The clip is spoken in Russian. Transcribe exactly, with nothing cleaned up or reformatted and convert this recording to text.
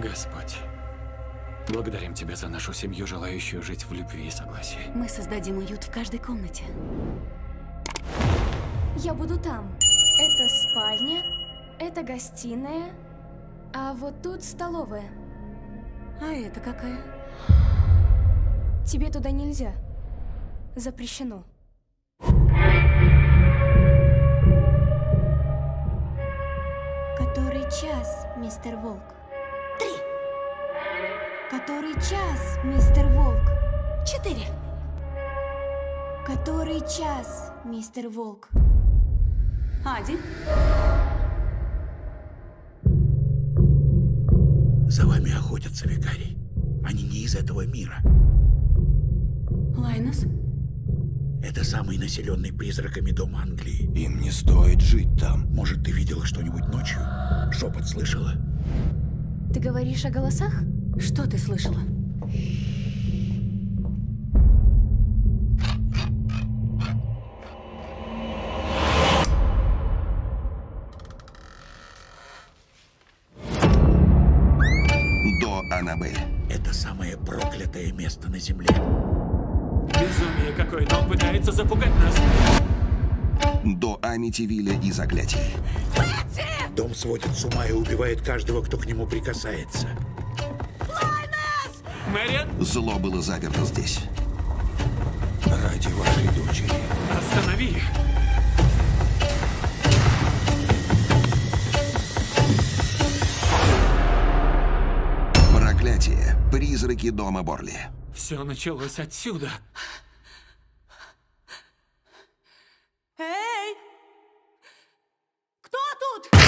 Господь, благодарим Тебя за нашу семью, желающую жить в любви и согласии. Мы создадим уют в каждой комнате. Я буду там. Это спальня, это гостиная, а вот тут столовая. А это какая? Тебе туда нельзя. Запрещено. Который час, мистер Волк? Три. Который час, мистер Волк? Четыре. Который час, мистер Волк? Один. За вами охотятся викари. Они не из этого мира. Лайнус? Это самый населенный призраками дом Англии. Им не стоит жить там. Может, ты видела что-нибудь ночью? Шепот слышала? Ты говоришь о голосах? Что ты слышала? До Анабе. Это самое проклятое место на земле. Безумие какое-то, он пытается запугать нас. До Амитивилля и заклятий. Дом сводит с ума и убивает каждого, кто к нему прикасается. Лайнус! Мэриан? Зло было заперто здесь. Ради вашей дочери. Останови их! Проклятие. Призраки дома Борли. Все началось отсюда. Эй! Кто тут?